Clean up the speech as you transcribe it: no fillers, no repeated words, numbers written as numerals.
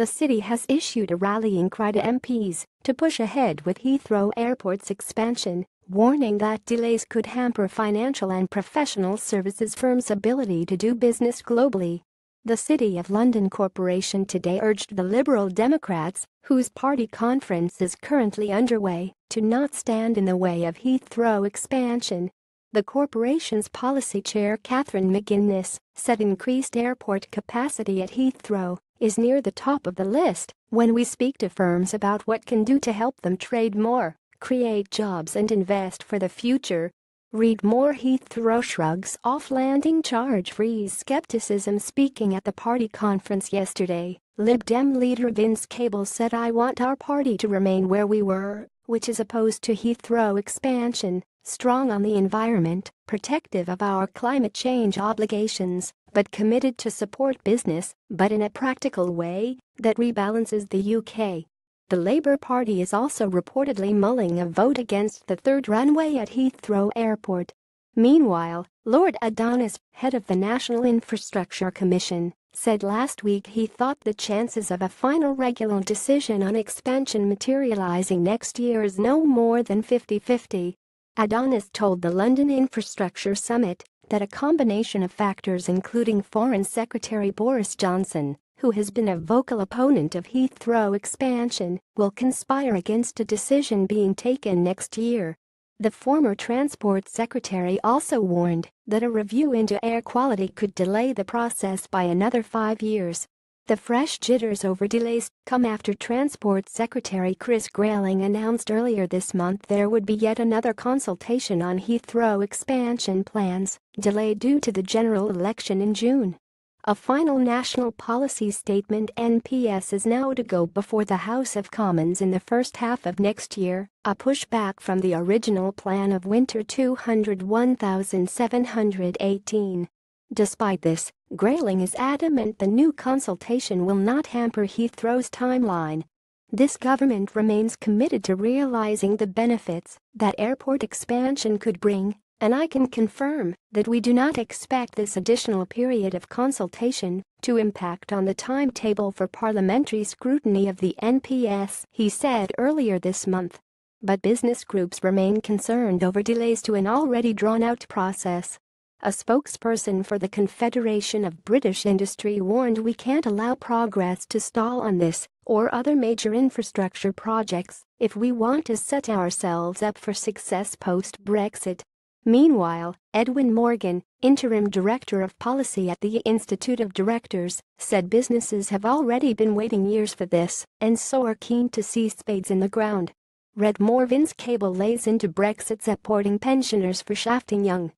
the city has issued a rallying cry to MPs to push ahead with Heathrow Airport's expansion, warning that delays could hamper financial and professional services firms' ability to do business globally. The City of London Corporation today urged the Liberal Democrats, whose party conference is currently underway, to not stand in the way of Heathrow expansion. The corporation's policy chair Catherine McGuinness said increased airport capacity at Heathrow is near the top of the list when we speak to firms about what can do to help them trade more, create jobs and invest for the future. Read more. Heathrow shrugs off landing charge freeze skepticism. Speaking at the party conference yesterday, Lib Dem leader Vince Cable said, "I want our party to remain where we were, which is opposed to Heathrow expansion, strong on the environment, protective of our climate change obligations, but committed to support business, but in a practical way that rebalances the UK." The Labour Party is also reportedly mulling a vote against the third runway at Heathrow Airport. Meanwhile, Lord Adonis, head of the National Infrastructure Commission, said last week he thought the chances of a final regular decision on expansion materialising next year is no more than 50-50. Adonis told the London Infrastructure Summit that a combination of factors, including Foreign Secretary Boris Johnson, who has been a vocal opponent of Heathrow expansion, will conspire against a decision being taken next year. The former Transport Secretary also warned that a review into air quality could delay the process by another 5 years. The fresh jitters over delays come after Transport Secretary Chris Grayling announced earlier this month there would be yet another consultation on Heathrow expansion plans, delayed due to the general election in June. A final national policy statement (NPS) is now to go before the House of Commons in the first half of next year, a pushback from the original plan of winter 201,718. Despite this, Grayling is adamant the new consultation will not hamper Heathrow's timeline. "This government remains committed to realising the benefits that airport expansion could bring, and I can confirm that we do not expect this additional period of consultation to impact on the timetable for parliamentary scrutiny of the NPS," he said earlier this month. But business groups remain concerned over delays to an already drawn-out process. A spokesperson for the Confederation of British Industry warned, "We can't allow progress to stall on this or other major infrastructure projects if we want to set ourselves up for success post-Brexit." Meanwhile, Edwin Morgan, interim director of policy at the Institute of Directors, said businesses have already been waiting years for this and so are keen to see spades in the ground. Read more. Vince Cable lays into Brexit, supporting pensioners for shafting young.